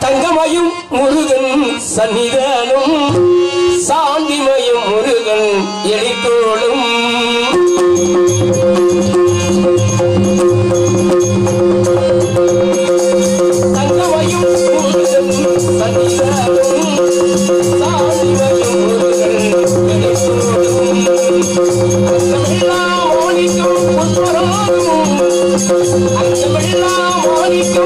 தங்கமயம் முருகன் சன்னிதானம் சாந்திமயம் Murugan எழித்தோளும் I'm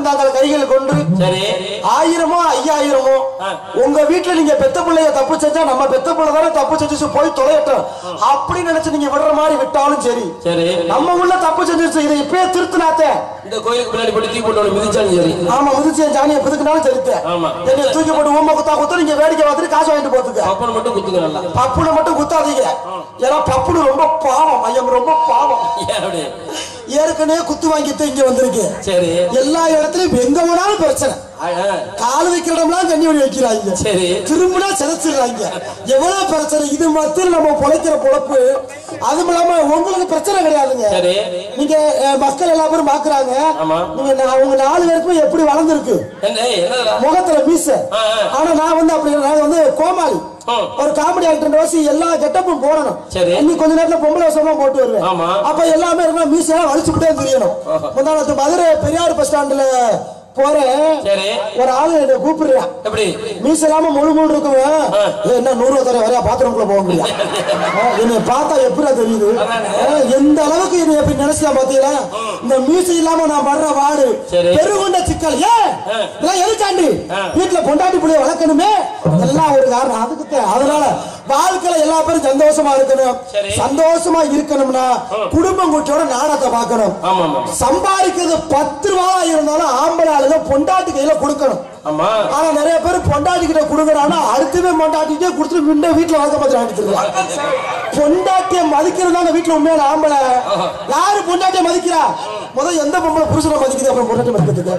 எல்லாரும் தங்கள் கைகள் கொண்டு சரி 1000மோ 5000மோ உங்க வீட்ல நீங்க பெத்த புள்ளைய தப்பு செஞ்சா நம்ம பெத்த புள்ள தான தப்பு செஞ்சு போய் தொலையட்டும் அப்படி நினைச்சு நீங்க விடுற மாதிரி விட்டாலும் சரி சரி நம்ம உள்ள தப்பு செஞ்சு இத இப்பவே திருத்துனாதே இந்த கோயிலுக்கு பின்னாடி போய் தூக்கி போட்டு மிதிச்சாலும் சரி ஆமா மிதிச்சேன் ஜானிய பிதுக்குனாலும் சரிதே ஆமா நீங்க தூக்கி போட்டு ஓம குத்தா குத்து நீங்க வேடிக்கை பார்த்துட்டு காசு வாங்கிட்டு போறதுக்கு பப்புன மட்டும் குத்துறல்ல பப்புன மட்டும் குத்தாதீங்க ஏனா பப்புன ரொம்ப பாவம் ஐயம் ரொம்ப பாவம் ஏறடே ஏர்க்கனே குத்து வாங்கிட்டு இங்க வந்திருக்கே சரி எல்லா இடத்துலயும் எங்கவனால பிரச்சனை கால் வைக்கிற இடம்லாம் தண்ணி ஓடி வைக்கறாங்க சரி திரும்புனா செதச்சிடுறாங்க எவ்வளவு பிரச்சனை இது மட்டும் நம்ம பொழைக்கிற பொழப்பு அதுமலாம உங்களுக்கு பிரச்சனை கிடையாதுங்க சரி நீங்க மக்கள் எல்லா பேரும் பாக்குறாங்க நீங்க அவங்க நாலு பேருக்கு எப்படி வளர்ந்திருக்கு என்ன முகத்துல மீச ஆனா நான் வந்து அப்படி நான் வந்து கோமாளி ஒரு காமெடி ஆக்டர் ரோசி எல்லா கெட்டப்பும் போறணும் இன்னி கொஞ்ச நேரத்துல பொம்பளை வசமா போட்டு வருவேன் அப்ப எல்லாமே என்ன மீசையா வலிச்சுட்டே தெரியணும் முன்னாடி மதுரை பெரியார் பஸ் ஸ்டாண்ட்ல போறேன் சரி ஒரு ஆளு என்ன கூப்பிடுறான் எப்படி மீசலாம முழு முழு இருக்குமே என்ன 100 தடவை வரையா பாத்ரூம்க்குள்ள போக முடியாது என்ன பார்த்தா எப்பறா தெரியுது எந்த அளவுக்கு இது அப்படி நினைச்சா பாத்தீங்களா இந்த மீசை இல்லாம நான் வர்ற வாடு பெருகுண்ட சிக்கல் இதெல்லாம் எதுக்காண்டி வீட்ல பொண்டாட்டி புள்ளைய வளக்கணுமே எல்லாம் ஒரு காரணம் அதுக்கு அதனால வாழ்க்கையில எல்லா பேரும் சந்தோஷமா இருக்கணும் சந்தோஷமா இருக்கணும்னா குடும்பம் கூட்டோட நாடத்தை பார்க்கணும் சம்பாதிக்கிறது 10 ரூபாயா இருந்தாலும் ஆம்பளை ஆளுங்க பொண்டாட்டி கையில கொடுக்கணும் ஆமா ஆனா நிறைய பேர் பொண்டாட்டி கிட்ட குடுக்குறானா அடுத்துவே பொண்டாட்டிட்டே குடுத்து முன்ன வீட்ல வளக்க மாட்டறாங்க பொண்டாட்டியை மதிக்கிறதாங்க வீட்ல உண்மையான ஆம்பளை யாரு பொண்டாட்டியை மதிக்கிறா முதல்ல எந்த பொம்பளை புருஷனை மதிக்குது அப்புறம் பொண்டாட்டியை மதிக்குது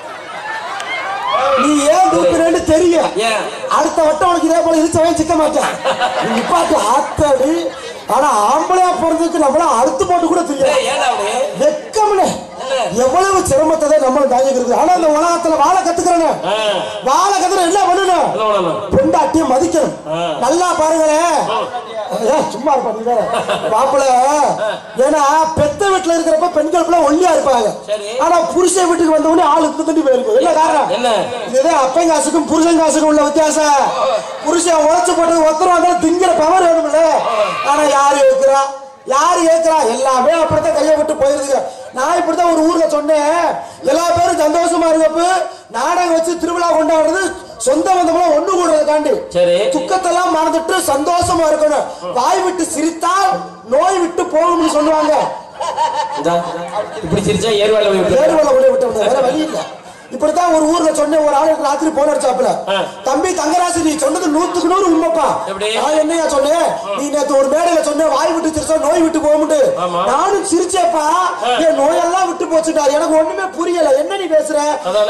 நீ ஏன் கூப்பிடுறேன்னு தெரியும் அடுத்த வட்டம் உனக்கு இதே போல இருச்சவே சிக்க மாட்டேன் நிப்பாட்டு ஆத்தாடி ஆனா ஆம்பளையா பிறந்ததுக்கு நம்மள அடுத்து போட்டு கூட தெரியாது வெக்கம்னே எவ்வளவு சிரமத்தை நம்ம தாங்கிக்கிறது ஆனா இந்த உலகத்துல வாழ கத்துக்கிறேன் வாழ கத்துற என்ன பண்ணணும் பொண்டாட்டியை மதிக்கணும் நல்லா பாருங்களேன் சும்மா இருப்பாங்க பாப்பல ஏன்னா பெத்த வீட்டுல இருக்கிறப்ப பெண்கள் எல்லாம் ஒல்லியா இருப்பாங்க ஆனா புருஷன் வீட்டுக்கு வந்த உடனே ஆளு தூண்டி போயிருக்கும் என்ன காரணம் இதுதான் அப்பன் காசுக்கும் புருஷன் காசுக்கும் உள்ள வித்தியாசம் புருஷன் உழைச்சு போட்டது ஒருத்தரும் வந்தாலும் திங்கிற பவர் வேணும்ல ஆனா யாரு இருக்கிறா யாரு ஏத்துறா எல்லாமே அப்படித்தான் கையை விட்டு போயிருதுங்க நான் இப்படிதான் ஒரு ஊர்ல சொன்னேன் எல்லா பேரும் சந்தோஷமா இருக்கப்ப நாடகம் வச்சு திருவிழா கொண்டாடுறது சொந்த பந்தமெல்லாம் ஒண்ணு கூடுறதுக்காண்டி துக்கத்தெல்லாம் மறந்துட்டு சந்தோஷமா இருக்கணும் வாய் விட்டு சிரித்தால் நோய் விட்டு போகும்னு சொல்லுவாங்க இப்படி சிரிச்சா ஏர்வால உடைய விட்டு வேற வழி இல்ல இப்படித்தான் ஒரு ஊர்ல சொன்ன ஒரு ஆளுக்கு ராத்திரி போன் அடிச்சாப்புல தம்பி தங்கராசி நீ சொன்னது 100க்கு 100 உண்மைப்பா நான் என்னையா சொன்னேன் நீ நேத்து ஒரு மேடையில சொன்ன வாய் விட்டு சிரிச்சா நோய் விட்டு போகும்னு நானும் சிரிச்சேப்பா ஏன் நோயெல்லாம் விட்டு போச்சுடா எனக்கு ஒண்ணுமே புரியல என்ன நீ பேசுற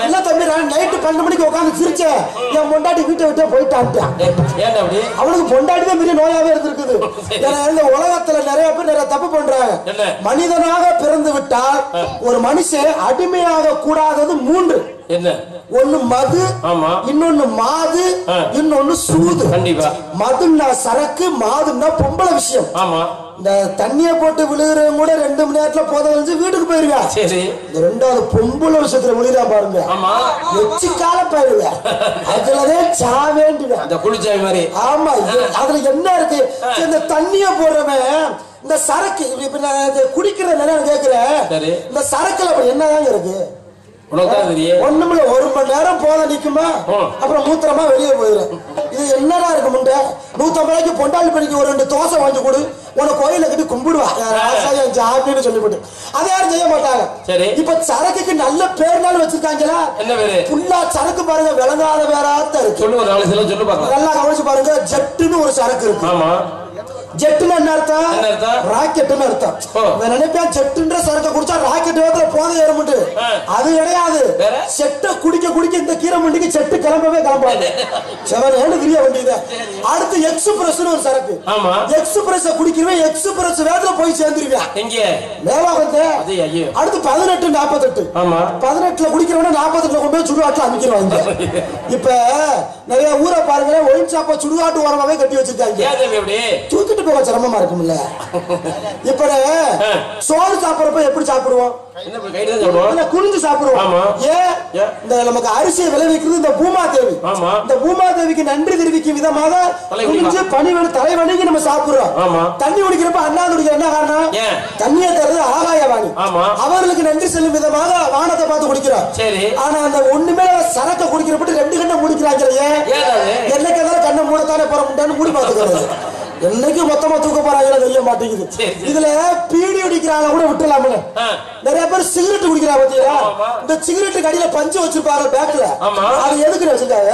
இல்ல தம்பி நான் நைட் 12 மணிக்கு உட்கார்ந்து சிரிச்சேன் என் பொண்டாட்டி வீட்டை விட்டே போயிட்டான் ஏன் அப்படி அவனுக்கு பொண்டாட்டியே பெரிய நோயாவே இருந்திருக்குது இந்த உலகத்துல நிறைய பேர் நிறைய தப்பு பண்றாங்க மனிதனாக பிறந்து விட்டால் ஒரு மனுஷன் அடிமையாக கூடாதது 3 என்ன ஒன்னு மது இன்னொன்னு மாது இன்னொன்னு சூது கண்டிப்பா மதுன்னா சரக்கு மாதுன்னா பொம்பளை விஷயம் ஆமா இந்த தண்ணிய போட்டு விழுகிறவங்க கூட 2 மணி நேரத்துல போதறிஞ்சு வீட்டுக்கு போயிருவா சரி இந்த ரெண்டாவது பொம்பளை விஷயத்துல விழுறா பாருங்க ஆமா வெச்சிக்கால போயிருவா அதுலதே சாவேண்டியது அந்த குளிச்சாய் மாதிரி ஆமா அதுல என்ன இருக்கு இந்த தண்ணிய போறவன் இந்த சரக்கு குடிக்கிற நிலைய கேக்குறேன் இந்த சரக்குல என்னதான் இருக்கு ஒண்ணுமில்ல ஒரு மணி நேரம் போத நிக்குமா அப்புறம் மூத்திரமா வெளியே போயிடும் இது என்னடா இருக்கு முண்டை 150 ரூபாய்க்கு பொண்டாளி படிக்க ஒரு 2 தோசை வாங்கி கொடு உன கோயில கட்டி கும்பிடுவான் ஜாமின்னு சொல்லிவிட்டு அதை யாரும் செய்ய மாட்டாங்க இப்ப சரக்குக்கு நல்ல பேர்னாலும் வச்சிருக்காங்களா புல்லா சரக்கு பாருங்க விளங்காத வேறாத்த இருக்கு நல்லா கவனிச்சு பாருங்க ஜெட்டுன்னு ஒரு சரக்கு இருக்கு ஜெட்டுல என்ன அர்த்தம் ராக்கெட்னு அர்த்தம் நான் நினைப்பேன் ஜெட்டுன்ற சரக்கு குடிச்சா ராக்கெட் வேற போதே ஏறும்ட்டு அது கிடையாது செட்ட குடிக்க குடிக்க இந்த கீரை மண்டிக்கு செட்டு கிளம்பவே கிளம்பாது. சரவணன் கிரியா வண்டியது. அடுத்து எக்ஸ்பிரஸ்னு ஒரு சரக்கு. ஆமா. எக்ஸ்பிரஸ் குடிக்கிறவே எக்ஸ்பிரஸ் வேதல போய் சேர்ந்துருவியா. எங்க? மேல வந்து. அது ஐயோ. அடுத்து 18:48. ஆமா. 18ல குடிக்கிறவன 48ல கொண்டு போய் சுடுகாட்டுல அமிக்கிறவாங்க. இப்ப நிறைய ஊரை பாருங்க ஒயின் சாப்பா சுடுகாட்டு ஓரமாவே கட்டி வச்சிருக்காங்க. ஏன் அப்படி? தூக்கிட்டு போக சிரமமா இருக்கும்ல. இப்ப சோறு சாப்பிடுறப்ப எப்படி சாப்பிடுவோம்? குளிஞ்சு சாப்பிடுவோம். ஏன் இந்த நமக்கு அரிசியை விளைவிக்கிறது இந்த பூமாதேவி. இந்த பூமாதேவிக்கு நன்றி தெரிவிக்கும் விதமாக குளிஞ்சு பணிவெளி தலைவணிக்கு நம்ம சாப்பிடுறோம். தண்ணி குடிக்கிறப்ப அண்ணாதுடிக்க என்ன காரணம்? தண்ணியை தருது ஆகாயவாணி. அவர்களுக்கு நன்றி செல்லும் விதமாக வானத்தை பார்த்து குடிக்கிறோம். ஆனா அந்த ஒண்ணுமே சரக்கை குடிக்கிறப்பட்டு 2 கண்ணை முடிக்கிறாங்க. என்னைக்கு ஏதாவது கண்ணை மூடத்தானே போற முட்டான்னு மூடி பார்த்துக்கிறது. என்னைக்கு மொத்தமா தூக்க போறாங்க தெரிய மாட்டேங்குது. இதுல பீடி குடிக்கிறாங்க கூட விட்டுலாம. நிறைய பேர் சிகரெட் குடிக்கிறா பாத்தீங்களா? இந்த சிகரெட்டுக்கு அடியில பஞ்சு வச்சிருப்பாங்க பேக்ல. அது எதுக்கு வச்சிருக்காங்க?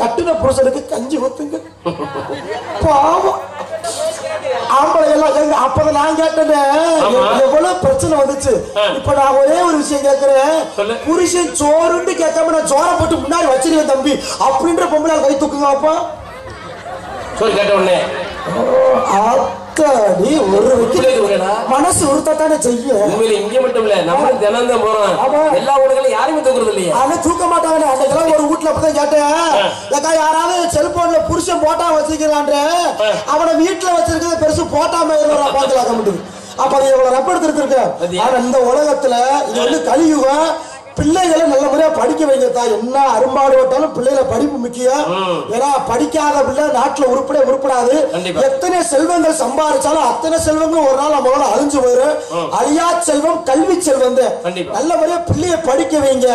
கட்டின புருஷனுக்கு கஞ்சி ஊத்துங்க. பாவம் ஆம்பளை எல்லாம். அப்பதான் நான் கேட்டேன் எவ்வளவு பிரச்சனை வந்துச்சு. இப்ப நான் ஒரே ஒரு விஷயம் கேட்கிறேன். புருஷன் சோறுன்னு கேட்காம நான் சோற போட்டு முன்னாடி வச்சிருக்கேன் தம்பி அப்படின்ற பொம்பளை கை தூக்குங்க. அப்பா சோறு கேட்ட உடனே மனசு உறுத்தானே செய்யும். இங்க மட்டும் இல்ல, நம்ம தினந்தான் போறோம். எல்லா ஊடகங்களும் யாருமே தூக்குறது இல்லையா? ஆனா தூக்க மாட்டாங்க. அன்னைக்கெல்லாம் ஒரு வீட்டுல அப்பதான் கேட்டேன், யாராவது செல்போன்ல புருஷன் போட்டா வச்சிருக்கிறான், அவனை வீட்டுல வச்சிருக்கிறத பெருசு போட்டாம பார்த்துலாக்க முடியுது. அப்ப அதை எவ்வளவு ரப்ப எடுத்துருக்க. ஆனா இந்த உலகத்துல இது வந்து கலியுகம். பிள்ளைகளை நல்ல முறையா படிக்க வைக்கிறதா. என்ன அரும்பாடு போட்டாலும் பிள்ளைகளை படிப்பு முக்கியம். ஏன்னா படிக்காத பிள்ளை நாட்டுல உருப்படியே உருப்படாது. எத்தனை செல்வங்கள் சம்பாதிச்சாலும் அத்தனை செல்வங்கள் ஒரு நாள் நம்மளோட அழிஞ்சு போயிடும். அழியா செல்வம் கல்வி செல்வம். நல்ல முறையா பிள்ளைய படிக்க வைங்க.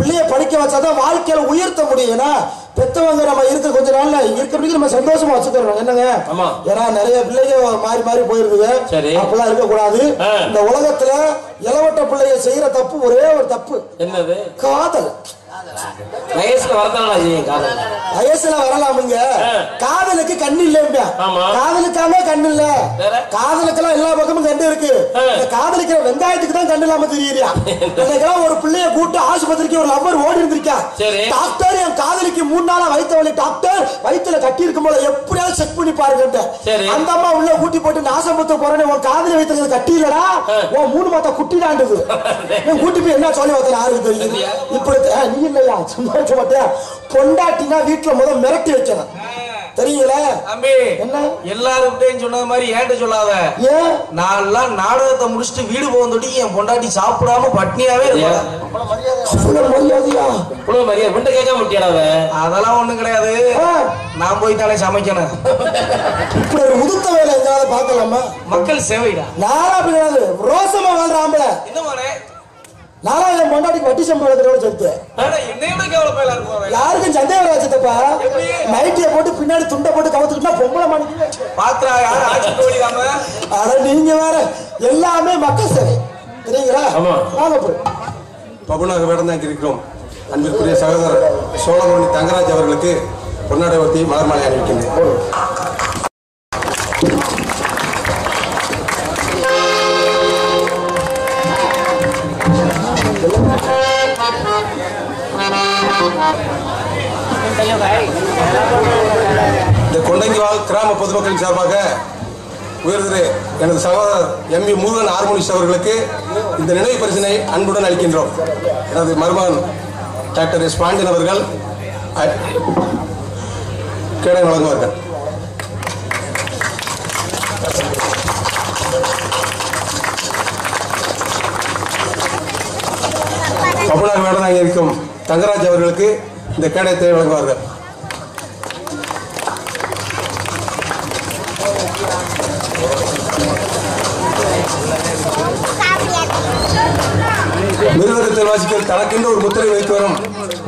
பிள்ளைய படிக்க வச்சாதான் வாழ்க்கையில உயர்த்த முடியும். ஏன்னா பெத்தவங்க நம்ம இருக்க கொஞ்ச நாள்ல இருக்கிறதுக்கு நம்ம சந்தோஷமா வச்சுக்கிறோம். என்னங்க? ஏன்னா நிறைய பிள்ளைங்க மாறி மாறி போயிருக்குது. அப்பெல்லாம் இருக்க கூடாது. இந்த உலகத்துல இளவட்ட பிள்ளைய செய்யற தப்பு ஒரே ஒரு தப்பு. என்னது? காதல். வயசுல வரலாம். வயசுல வரலாமுங்க. காதலுக்கு கண்ணு இல்லையா? காதலுக்காக கண்ணு இல்ல. காதலுக்கெல்லாம் எல்லா பக்கமும் கண்டு இருக்கு. காதலுக்கு வெங்காயத்துக்கு தான் கண்ணு இல்லாம தெரியுறியா? ஒரு பிள்ளைய கூட்டு ஆஸ்பத்திரிக்கு ஒரு லவ்வர் ஓடி இருந்திருக்கா. டாக்டர் என் காதலிக்கு 3 நாளா வயிற்று வலி. டாக்டர் வயிற்றுல கட்டி இருக்கும் போல எப்படியாவது செக் பண்ணி பாருங்க. அந்த அம்மா உள்ள கூட்டி போட்டு நாசம்பத்து போறேன்னு உன் காதலி வைத்தது கட்டி இல்லடா, உன் 3 மாத்த குட்டிடாண்டுது. கூட்டி போய் என்ன சொல்லி வைத்தேன் யாருக்கு தெரியுது? இப்படி இல்லையா? சும்மா மாட்டேன். பொண்டாட்டினா வீட்டுல முதல் மிரட்டி வைக்கணும் தெரியல. என்ன எல்லாருக்கிட்டையும் சொன்னது மாதிரி ஏட்ட சொல்லாத. நான் எல்லாம் நாடகத்தை முடிச்சுட்டு வீடு போகணும். என் பொண்டாட்டி சாப்பிடாம பட்னியாவே இருக்கலாம். அதெல்லாம் ஒண்ணும் கிடையாது. நான் போய் தானே சமைக்கணும். இப்படி ஒரு உடுத்த வேலை எங்காவது பாக்கலாமா? மக்கள் சேவைடா. நாராபிடாது ரோசமா வாழ்றாம்பல. என்ன لا لا مندادي كوتي سامبو هذا كلام جدته. هذا إنديا ولا كلام بيلار كلام. يار كن جدته ولا جدته با. مايت يا بودي فينا دي ثوندة بودي كاوت كنا بومبلا ماني. باترا يار آج كودي كامرا. هذا نينج مارا. يلا أمي مكسر. تري غلا. هلا بول. بابونا كبرنا كريكروم. أنبير كوريا سعادة. سولا موني تانغرا جابر لكير. بورنا دبتي مار ماني أني كني. கிராம பொதுமக்களின் சார்பாக உயர்திரு எனது சகோதரர் எம் வி முருகன் ஹார்மோனிஸ்ட் அவர்களுக்கு இந்த நினைவு பரிசினை அன்புடன் அளிக்கின்றோம். எனது மருமகன் டாக்டர் எஸ் பாண்டியன் அவர்கள் கேடயம் வழங்குவார்கள். பபுனாக வேடனாக இருக்கும் தங்கராஜ் அவர்களுக்கு இந்த கேடயத்தை வழங்குவார்கள். நிர்வாகத்தில் வாசிக்கள் தனக்கென்று ஒரு முத்திரை வைத்து வரும்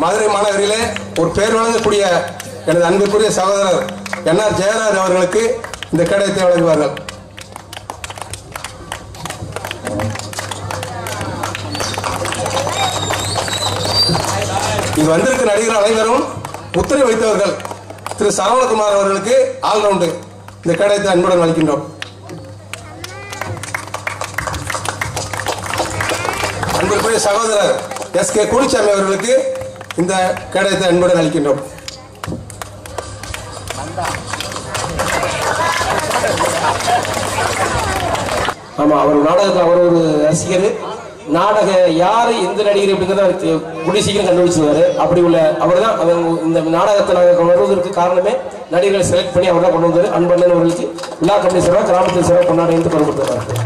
மதுரை மாநகரிலே ஒரு பெயர் வழங்கக்கூடிய எனது அன்பிற்குரிய சகோதரர் என்ஆர் ஜெயராஜ் அவர்களுக்கு இந்த கேடயத்தை வழங்குவார்கள். இது வந்திருக்கும் நடிகர் அனைவரும் முத்திரை வைத்தவர்கள். திரு சரவணகுமார் அவர்களுக்கு ஆல்ரவுண்டு இந்த கேடயத்தை அன்புடன் அளிக்கின்றோம். அன்புக்குரிய சகோதரர் எஸ் கே குடிச்சாமி அவர்களுக்கு இந்த கேடயத்தை அன்புடன் அளிக்கின்றோம். ஆமா, அவர் நாடகத்தில் அவர் ஒரு ரசிகர். நாடக யாரு எந்த நடிகர் அப்படிங்கிறத முடி சீக்கிரம் கண்டுபிடிச்சிருவாரு. அப்படி உள்ள அவர் தான் இந்த நாடகத்தை நாங்கள் கொண்டு வருவதற்கு காரணமே நடிகர்களை செலக்ட் பண்ணி அவர் தான் கொண்டு வந்தார். அன்பண்ணன் அவர்களுக்கு விழா கம்பெனி சார்பாக கிராமத்தில் சார்பாக கொண்டாடி என்று கொடுத்துருக்காரு.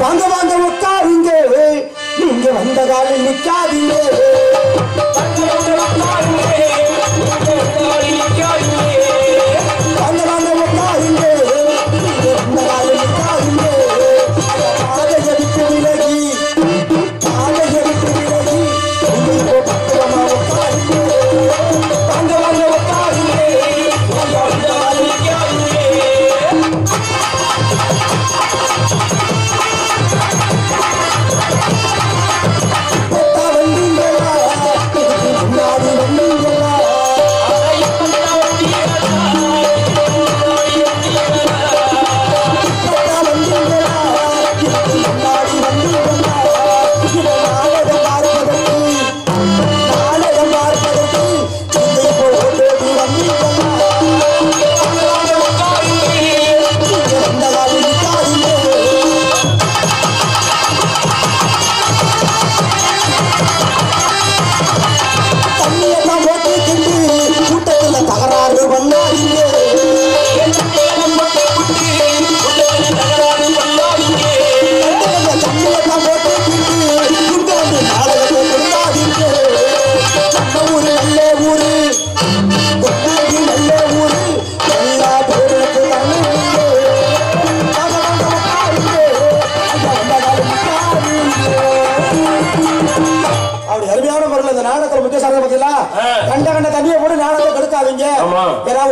வாங்க வாங்க உட்காருங்க, நீங்க வந்த காலம் நிக்காதீங்க.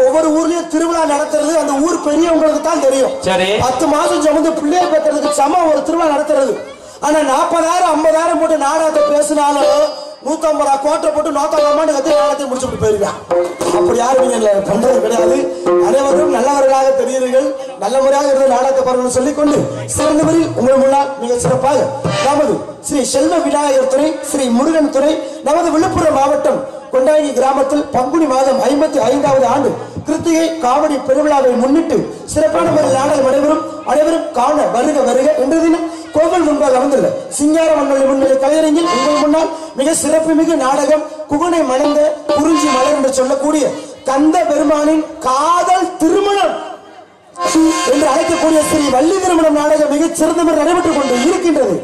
ஒவ்வொரு ஊர்லயும் திருவிழா நடத்துறது அந்த ஊர் பெரியவங்களுக்கு தான் தெரியும். 10 மாசம் சமந்து பிள்ளைய பெற்றதுக்கு சம ஒரு திருவிழா நடத்துறது. ஆனா 40,000 50,000 போட்டு நாடகத்தை பேசினாலும் 150 கோட்டை போட்டு நோக்கலாமான்னு கத்தி நாடகத்தை முடிச்சுட்டு போயிருக்கான். அப்படி யாருமே பண்றது கிடையாது. அனைவரும் நல்லவர்களாக தெரியுறீர்கள். நல்ல முறையாக இருந்து நாடகத்தை பாருங்கன்னு சொல்லிக்கொண்டு சிறந்தபடி உங்கள் முன்னால் மிக சிறப்பாக நமது ஸ்ரீ செல்வ விநாயகர் துறை ஸ்ரீ முருகன் துறை நமது விழுப்புரம் மாவட்டம் கொண்டாயி கிராமத்தில் பங்குனி மாதம் 55வது ஆண்டு கிருத்திகை காவடி பெருவிழாவை முன்னிட்டு சிறப்பான முறையில் நாடகம் நடைபெறும். அனைவரும் காண வருக வருக. இன்று தினம் கோவில் முன்பாக அமைந்துள்ள சிங்கார மண்டல முன்னிலை கலையரங்கில் உங்கள் முன்னால் மிக சிறப்புமிகு நாடகம் குகனை மணந்த குறிஞ்சி மலர் என்று சொல்லக்கூடிய கந்த பெருமானின் காதல் திருமணம் என்று அழைக்கக்கூடிய ஸ்ரீ வள்ளி திருமணம் நாடகம் மிகச் சிறந்த முறையில் நடைபெற்றுக் கொண்டு இருக்கின்றது.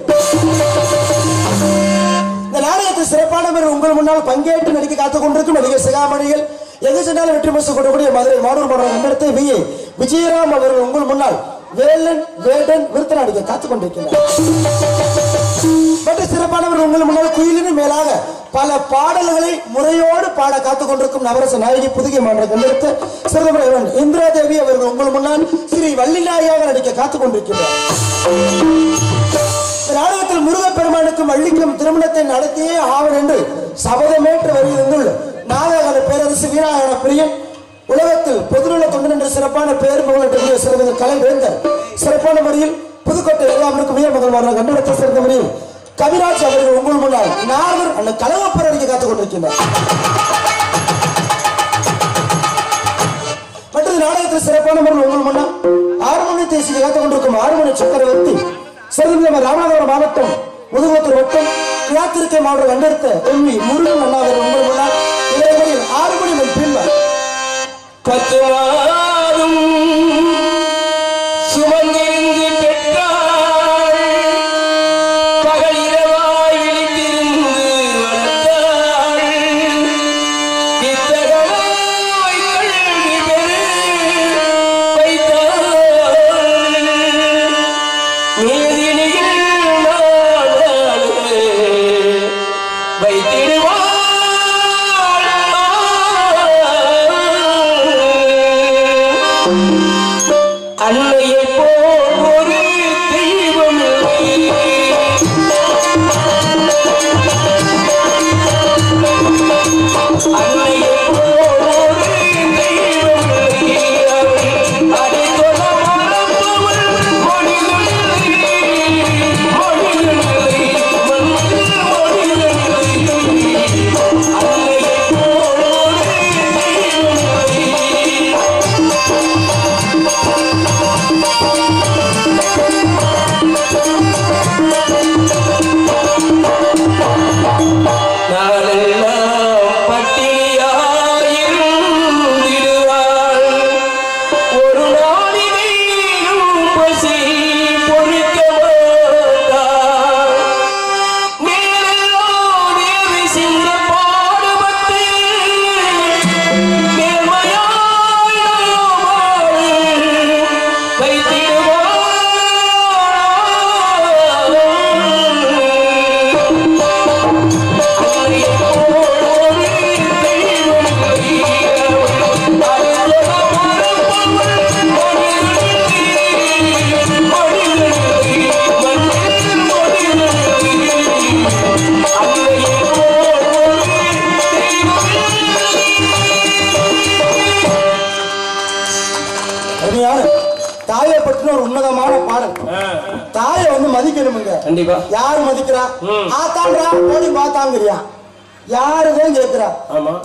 இந்த நாடகத்தை சிறப்பானவர் உங்கள் முன்னால் பங்கேற்று நடிக்க காத்துக் கொண்டிருக்கும் நடிகர் சிகாமணிகள் எது சென்றாலும் வெற்றி மசு கொடுக்கக்கூடிய மதுரை மாணவர் மன்ற விஜயராம் அவர்கள் உங்கள் முன்னால் வேலன் வேடன் விருத்தநாடிகை காத்துக் கொண்டிருக்கிறார். சிறப்பானவர்கள் உங்கள் முன்னால் குயிலின் மேலாக பல பாடல்களை முறையோடு பாட காத்துக் கொண்டிருக்கும் நவரச நாயகி புதுகை மாநகர் நிறுத்த சிறந்தவன் இந்திரா தேவி அவர்கள் உங்கள் முன்னால் ஸ்ரீ வள்ளிநாயாக நடிக்க காத்துக் கொண்டிருக்கிறார். நாடகத்தில் முருகப்பெருமானுக்கும் வள்ளிக்கும் திருமணத்தை நடத்தியே ஆவன் என்று சபதமேற்று வருகின்ற நாககலை பேரரசு வீராயண பிரியன் உலகத்தில் பொதுநல தொண்டன் என்ற சிறப்பான பெயர் புகழ் சிறந்த கலைவேந்தர் சிறப்பான முறையில் புதுக்கோட்டை எல்லாருக்கும் உயர் முதல்வராக கண்டுபிடித்த சிறந்த முறையில் கவிராஜ் அவர்கள் உங்கள் முன்னால் நால்வர் அந்த கலவப்பர் அடிக்க காத்துக் கொண்டிருக்கின்றார். மற்றது நாடகத்தில் சிறப்பான முறையில் உங்கள் முன்னால் ஆறுமணி தேசிய காத்துக் கொண்டிருக்கும் ஆறுமணி சக்கரவர்த்தி சிறந்த ராமநாதபுரம் மாவட்டம் முதுகுளத்தூர் வட்டம் கிழாத்திருக்கை மாவட்டம் கண்டெடுத்த எம்வி முருகன் அண்ணா அவர்கள் உங்கள் முன்னால் இளைஞரில் ஆறுமணி மணி பின்னர் பத்துவாரும் சுமந்திருந்து பெற்றார் பகலிரவாய் விழித்திருந்து வளர்த்தாள் வித்தகமாய் கல்வி பெரு வைத்தாள் நீதினியில் நாடாளுமே வைத்திடுவார் அன்னையை போல் ஒரு தெய்வம் அன்னையை போல் ஒரு தெய்வம் அதை தொட மரபவள்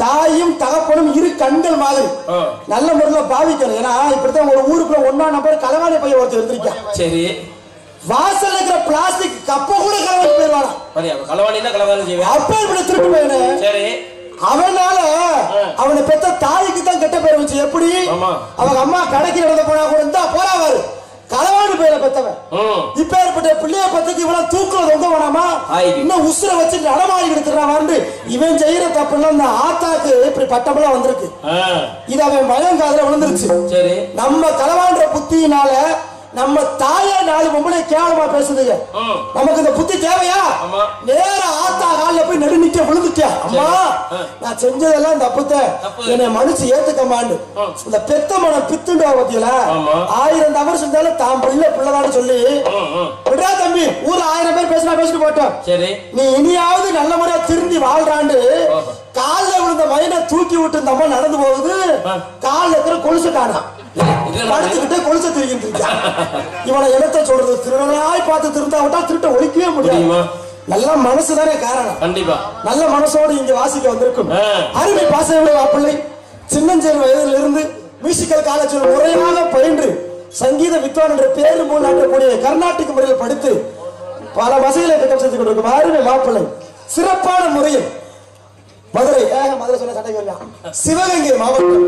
தாயும் தகப்பனும் இரு கண்கள் மாதிரி நல்ல முறையில பாவிக்கணும். ஏன்னா இப்படித்தான் ஒரு ஊருக்குள்ள ஒன்னா நம்பர் கலவாணி பையன் ஒருத்தர் எடுத்திருக்கேன். சரி வாசல் இருக்கிற பிளாஸ்டிக் கப்ப கூட கலவாணி போயிருவானா? கலவாணின்னா கலவாணி அப்ப இப்படி திருட்டு போயிடு. சரி அவனால அவனை பெத்த தாய்க்கு தான் கெட்ட பேர் வச்சு எப்படி அவங்க அம்மா கடைக்கு நடந்த போனா கூட இருந்தா போறாவாரு கலவாணி பேரை பெற்றவன். இப்ப ஏற்பட்ட பிள்ளைய பத்தி இவெல்லாம் தூக்குறது வந்து வேணாமா இன்னும் உசுர வச்சுட்டு அடமாடி எடுத்துறான்னு இவன் செய்யற தப்புன்னா அந்த ஆத்தாக்கு இப்படி பட்டமெல்லாம் வந்திருக்கு. இது அவன் மயம் காதல விழுந்துருச்சு. சரி நம்ம கலவான்ற புத்தியினால நம்ம தாயா நாலு பொம்பளை கேவலமா பேசுதுங்க. நமக்கு இந்த புத்தி தேவையா? நேர ஆத்தா காலில் போய் நடு நிக்க விழுந்துட்டியா அம்மா நான் செஞ்சதெல்லாம் தப்புத்த என்னை மனுச்சு ஏத்துக்கமான்னு இந்த பெத்த மனம் பித்துண்டா பத்தியில 1000 தவறு செஞ்சாலும் தான் பிள்ளை பிள்ளைதான்னு சொல்லி விடா தம்பி ஊர்ல 1000 பேர் பேசினா பேசிட்டு போட்டோம். சரி நீ இனியாவது நல்ல முறையா திருந்தி வாழ்றாண்டு கால விழுந்த மயனை தூக்கி விட்டு இந்த அம்மா நடந்து போகுது. காலில் இருக்கிற கொலுசு காணா படுத்துக்கிட்டே கொலுசை திருக்கிட்டு இவனை இடத்த சொல்றது திருநாய் பார்த்து திருந்தா விட்டா திருட்ட ஒழிக்கவே முடியுமா? நல்ல மனசுதானே காரணம். கண்டிப்பா நல்ல மனசோடு இங்க வாசிக்க வந்திருக்கும் அருமை பாசையுடைய பிள்ளை சின்னஞ்சிறு வயதில் இருந்து மியூசிக்கல் காலேஜில் முறையாக பயின்று சங்கீத வித்வான் என்ற பேரு மூலம் நாட்டக்கூடிய கர்நாடக முறையில் படித்து பல வசதிகளை திட்டம் செஞ்சு கொண்டிருக்கும் அருமை மாப்பிள்ளை சிறப்பான முறையில் மதுரை சிவகங்கை மாவட்டம்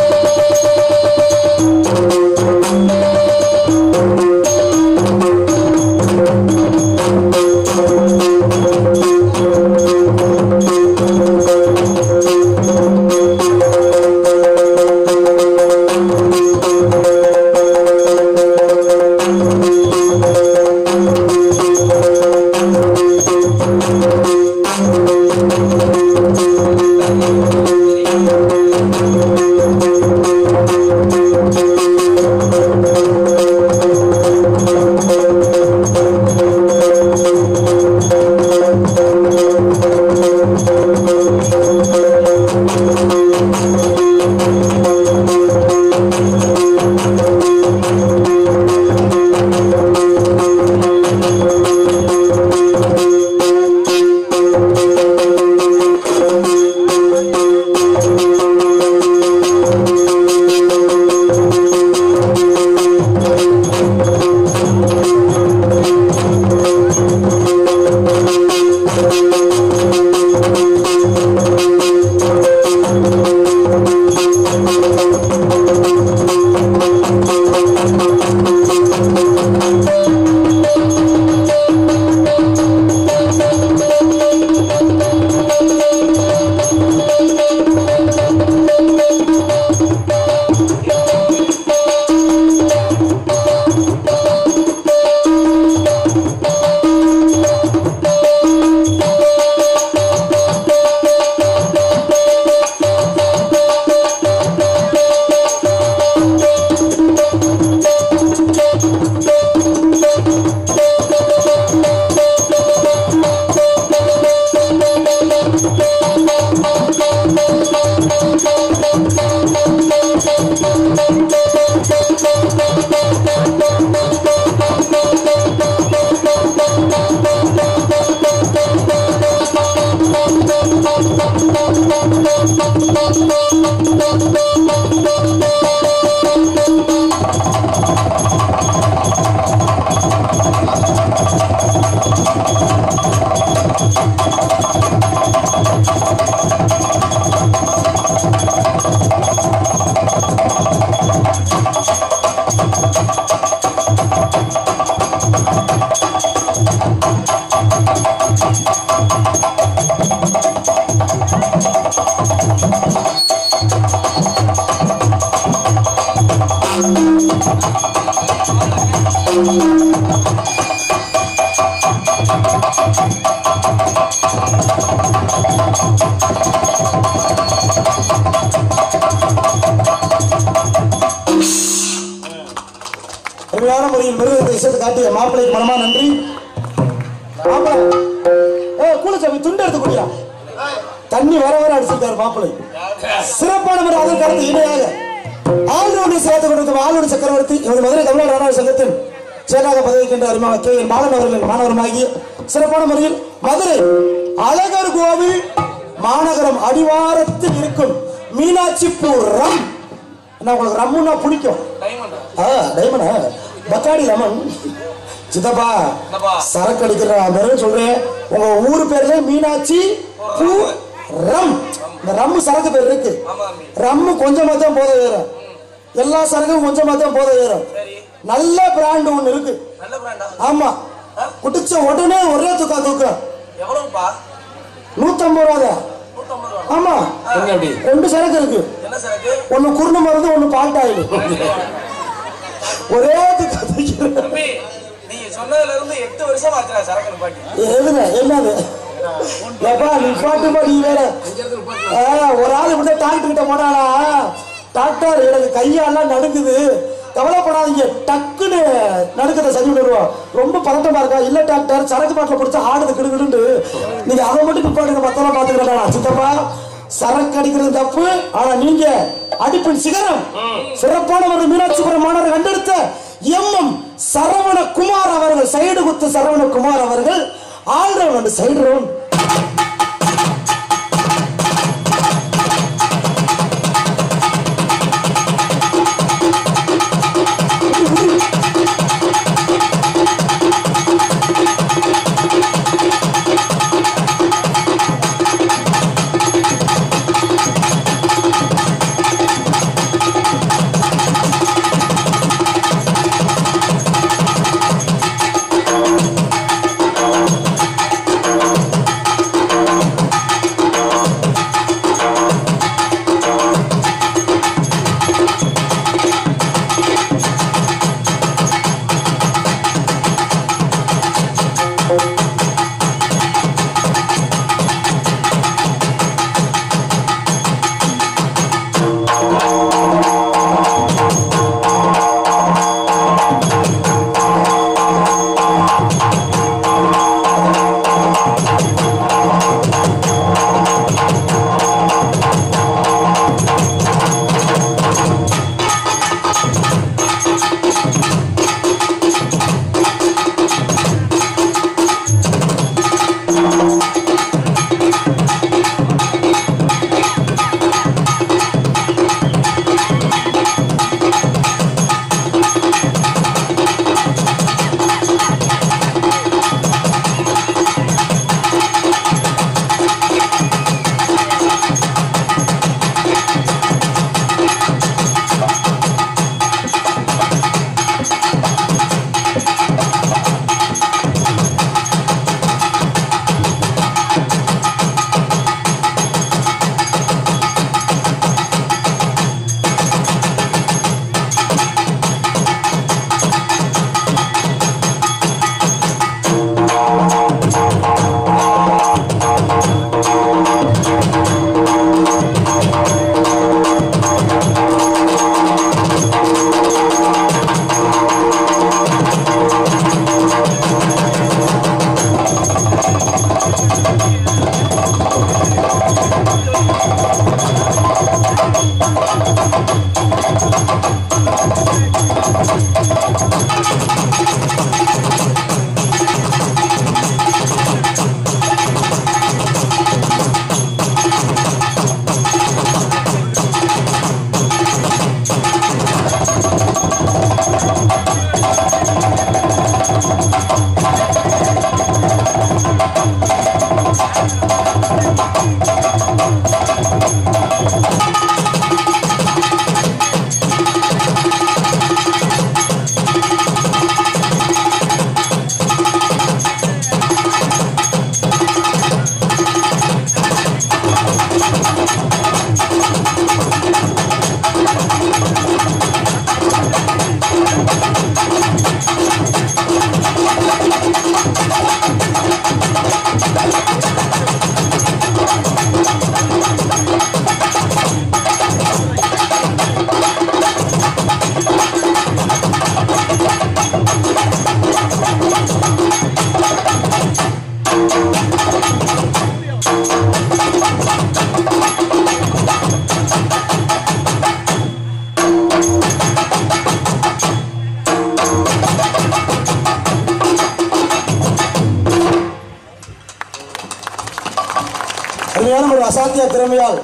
அசாத்திய திறமையால்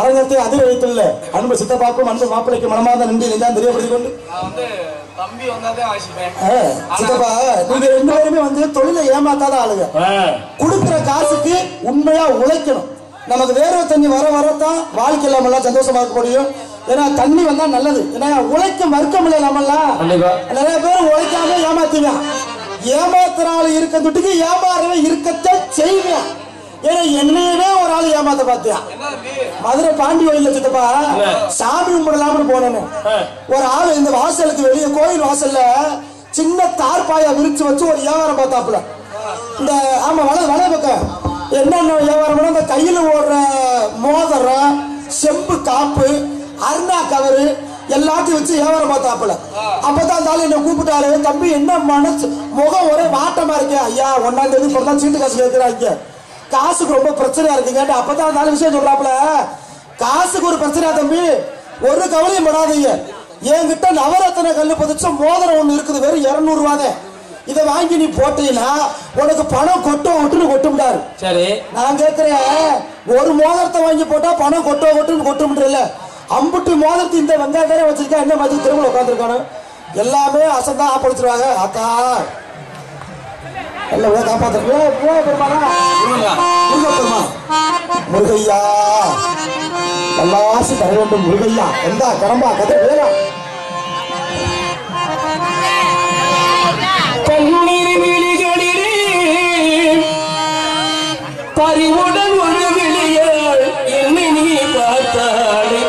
அரங்கத்தை அதிர வைத்துள்ள அன்பு சித்தப்பாக்கும் அன்பு மாப்பிளைக்கு மனமார்ந்த நன்றி நெஞ்சான் தெரியப்படுத்திக் கொண்டு தம்பி வந்தாதே ஆசிமே சித்தப்பா நீங்க ரெண்டு பேருமே வந்து தொழிலை ஏமாத்தாத ஆளுங்க. கொடுக்குற காசுக்கு உண்மையா உழைக்கணும். நமக்கு வேற தண்ணி வர வரத்தான் வாழ்க்கை இல்லாம சந்தோஷமா இருக்க முடியும். ஏன்னா தண்ணி வந்தா நல்லது. ஏன்னா உழைக்க மறுக்கம் இல்லாமல்லாம் நிறைய பேர் உழைக்காம ஏமாத்துவான். ஏமாத்துறாள் இருக்க தொட்டுக்கு ஏமாறவே இருக்கத்தை செய்வான். என்னையவே ஒரு ஆள் ஏமாத்த பாத்தியா? மதுரை பாண்டி வழியில சித்தப்பா சாமி கும்பிடலாம்னு போனேன்னு ஒரு ஆள் இந்த வாசலுக்கு வெளியே கோயில் வாசல்ல சின்ன தார்பாயா விரிச்சு வச்சு ஒரு வியாபாரம் பார்த்தாப்புல. இந்த ஆமா வலை பக்கம் என்னென்ன வியாபாரம்? இந்த கையில ஓடுற மோதிரம், செம்பு காப்பு, அருணா கவரு எல்லாத்தையும் வச்சு வியாபாரம் பார்த்தாப்புல. அப்பதான் அந்த ஆள் என்ன கூப்பிட்டாரு, தம்பி என்ன மனசு முகம் ஒரே வாட்டமா இருக்கேன் ஐயா, 1ஆம் தேதி இப்பதான் சீட்டு காசு கேட்கிறாங்க, காசுக்கு ரொம்ப பிரச்சனையா இருக்குங்க. அப்பதான் நல்ல விஷயம் சொல்றாப்புல, காசுக்கு ஒரு பிரச்சனையா தம்பி, ஒரு கவலையும் படாதீங்க, என்கிட்ட நவரத்தன கல்லு பதிச்ச மோதிரம் ஒண்ணு இருக்குது, வெறும் 200 ரூபாய், இதை வாங்கி நீ போட்டீங்கன்னா உனக்கு பணம் கொட்டும் கொட்டுன்னு கொட்டும்டாரு. சரி நான் கேட்கிறேன், ஒரு மோதிரத்தை வாங்கி போட்டா பணம் கொட்டும் கொட்டுன்னு கொட்டும்ல, அம்புட்டு மோதிரத்தை இந்த வெங்காயத்தாரே வச்சிருக்கா, என்ன மாதிரி திரும்ப உட்காந்துருக்கானு எல்லாமே அசந்தா ஆப்பிடிச்சிருவாங்க. அத்தா அல்ல உன காப்பாத்துறீங்களா? போ பெருமானா, முருக பெருமா, முருகையா வல்லாசி தர வேண்டும். முருகையா எந்த கடம்பா கதை வேணா கண்ணீர் விழிகளிலே பறிவுடன் ஒரு விழியால் என்னை நீ பார்த்தாடி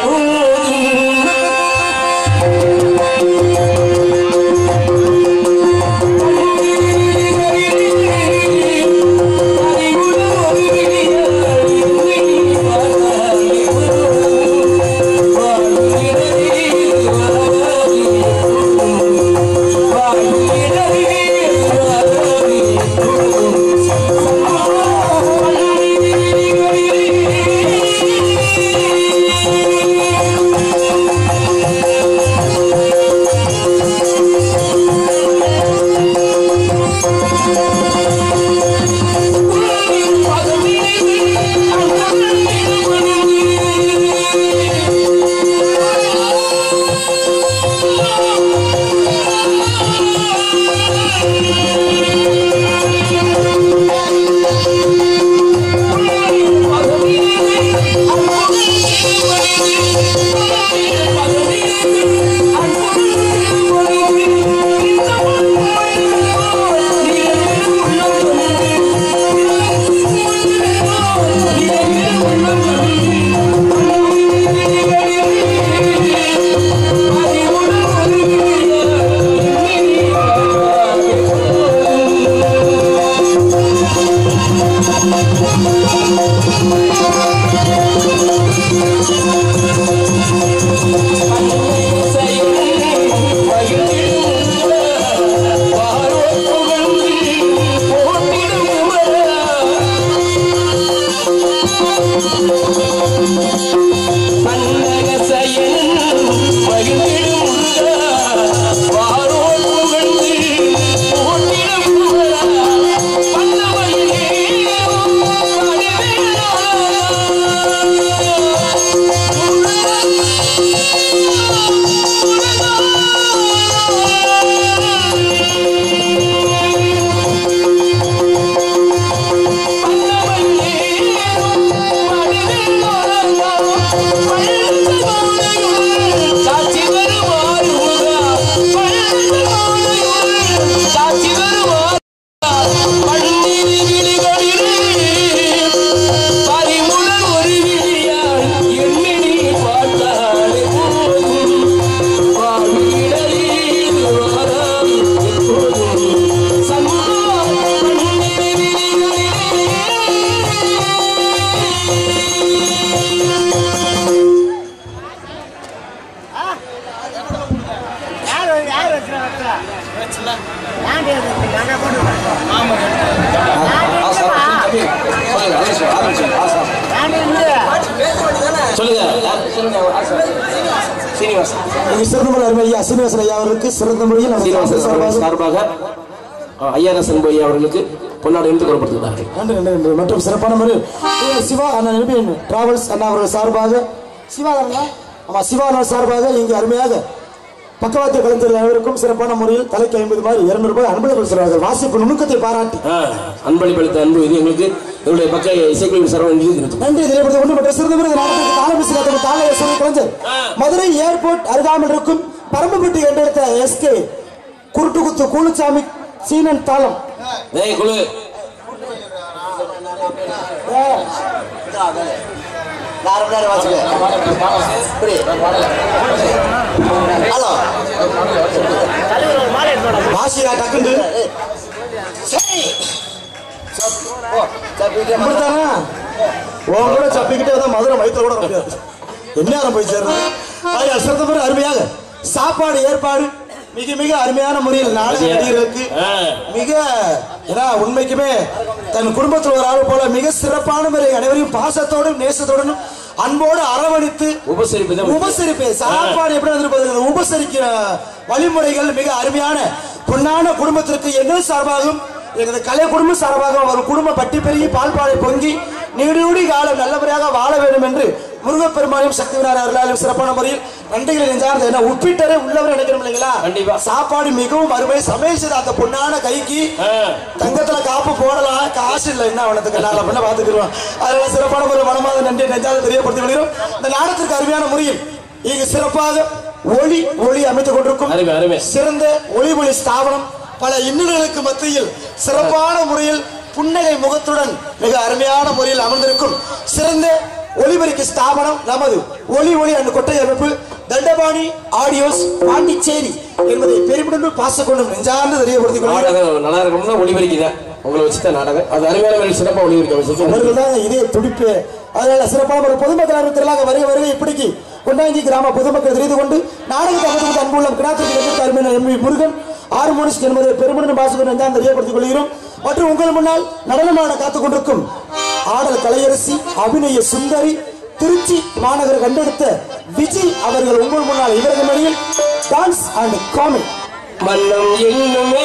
لقد كانت هناك سيكون سرعان جدا لكن هناك سيكون سرعان جدا لكن هناك سيكون سرعان جدا لكن هناك سيكون مرتانا، وانقلت شابيك ترى ماذا رماي ترى ولا رماي، إني أنا بيجي أنا، أي أسرة تبرر أرمياك، ساحار يربار، ميكي أرميا أنا مريل نادي هدي ركى، ميكي، هنا ونمي كمي، تان كربة ترى رارو بولا ميكي سرّا بانو مريل، أنا بريم بحاسة تورم نيسة تورم، أنبورة أرامانيتة، وبسري بيد، ساحار يبرد أندر بدرنا، وبسري كنا، بالي مريل ميكي أرميا أنا، كنا أنا كربة تركى ينال سارباعهم. لكن كالي كرم سارباغا وكرم باتي بري بالبالي بونجي نيودي غالا نلبراغا والا بنمري مرغا فرمالي سكتنا على سرقنا مريل until in the Upiter, Ulava, Sapa, Miko, Marway, Samays at the Punana Kaiki, Tangata Kapu, Porala, Kashi, now at the Kanala, Panama, the Guru, I Serapana, Panama, and the Rio Portillo, the Lana Carviana Muril, he is Serapa, Woli, Amitaku, Serende, Woli Stavam. பல இன்னல்களுக்கு மத்தியில் சிறப்பான முறையில் புன்னகை முகத்துடன் மிக அருமையான முறையில் அமர்ந்திருக்கும் சிறந்த ஒலிபரிக்கு ஸ்தாபனம் நமது ஒலி ஒலி அண்ட் கொட்டை அமைப்பு தண்டபாணி ஆடியோஸ் பாண்டிச்சேரி என்பதை பெருமிடுந்து பாசக்கொண்டும் நெஞ்சார்ந்து தெரியப்படுத்திக் கொள்கிறோம். நல்லா இருக்கும்னா ஒலிபரிக்கு தான் உங்களை வச்சுதான் நாடகம் அது அருமையான சிறப்பாக ஒலிபரிக்க வச்சுருக்கோம். அவர்கள் தான் இதே துடிப்பு அதனால் சிறப்பான ஒரு பொதுமக்கள் அறிவித்தலாக வருகை இப்படிக்கு கொண்டாஞ்சி கிராம பொதுமக்கள் தெரிந்து கொண்டு நாடகத்தை அமைப்பதற்கு அன்புள்ளம் கிடாத்திற்கு அருமையான எம்பி முருகன் ஆர்மோனிஸ்ட் என்பதை பெருமிடுந்து பாசக்கொண்டும் தான் தெரியப்படுத்திக் கொள்கிறோம். மற்றும் உங்கள் முன்னால் நடனமான காத்துக் கொண்டிருக்கும் ஆடல் கலையரசி அபிநய சுந்தரி திருச்சி மாநகர் கண்டெடுத்த விஜய் அவர்கள் உங்கள் முன்னால் இவர்கள் மடியில் டான்ஸ் அண்ட் காமெடி மல்லம் என்னும்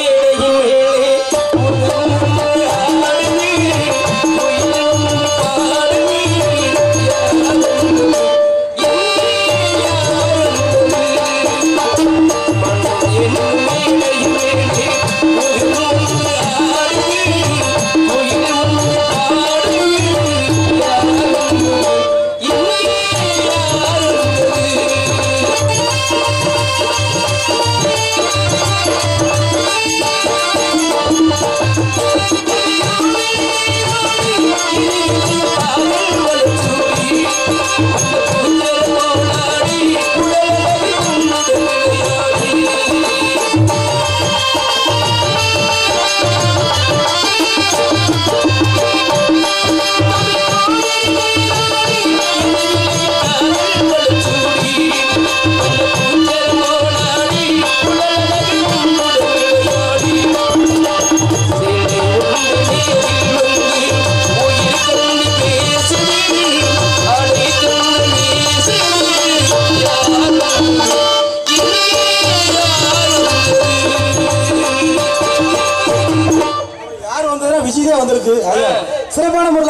சிறப்பான முறையில்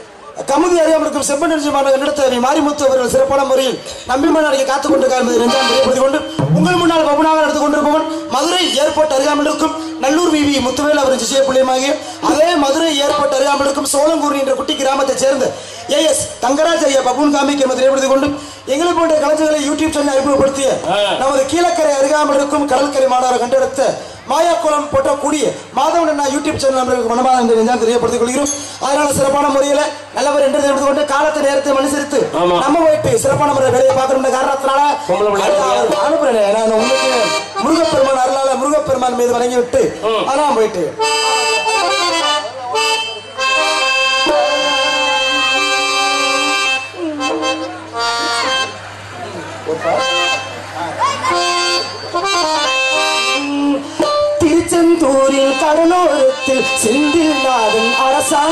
கமுதி அறியாமல் இருக்கும் செம்பனர்ஜி மாநகர் நடத்தவி மாரிமுத்து அவர்கள் சிறப்பான முறையில் நம்பி மன்னரை காத்துக் கொண்டிருக்கார் என்பதை நெஞ்சால் தெரியப்படுத்திக் கொண்டு உங்கள் முன்னால் பபுனாக நடந்து கொண்டிருப்பவன் மதுரை ஏர்போர்ட் அருகாமல் இருக்கும் நல்லூர் விவி முத்துவேல் அவரின் சிசிய புள்ளியமாகிய அதே மதுரை ஏர்போர்ட் அருகாமல் இருக்கும் சோளங்கூர் என்ற குட்டி கிராமத்தைச் சேர்ந்த ஏஎஸ் தங்கராஜ் ஐயா பபுன் காமிக் என்பதை தெரியப்படுத்திக் கொண்டு எங்களை போன்ற கலைஞர்களை யூடியூப் சேனல் அறிமுகப்படுத்திய நமது கீழக்கரை அருகாமல் இருக்கும் கடற்கரை மாநகரை கண்டெடுத்த மாயா கோலம் போட்டக்கூடிய மாதவன் அண்ணா யூடியூப் சேனல் அவர்களுக்கு மனமார்ந்த நன்றி நெஞ்சால் தெரியப்படுத்திக் கொள்கிறோம். அதனால சிறப்பான முறையில் நல்லவர் என்று எடுத்துக்கொண்டு காலத்தை நேரத்தை மனுசரித்து நம்ம போயிட்டு சிறப்பான முறையில் வேலையை பார்க்கணும்ன்ற காரணத்தினால முருகப்பெருமான் அருளால முருகப்பெருமான் கால் மீது வணங்கி விட்டு அதான் போயிட்டு திருச்செந்தூரில் கடலோரத்தில் செந்தில் நாதன் அரசாங்கம்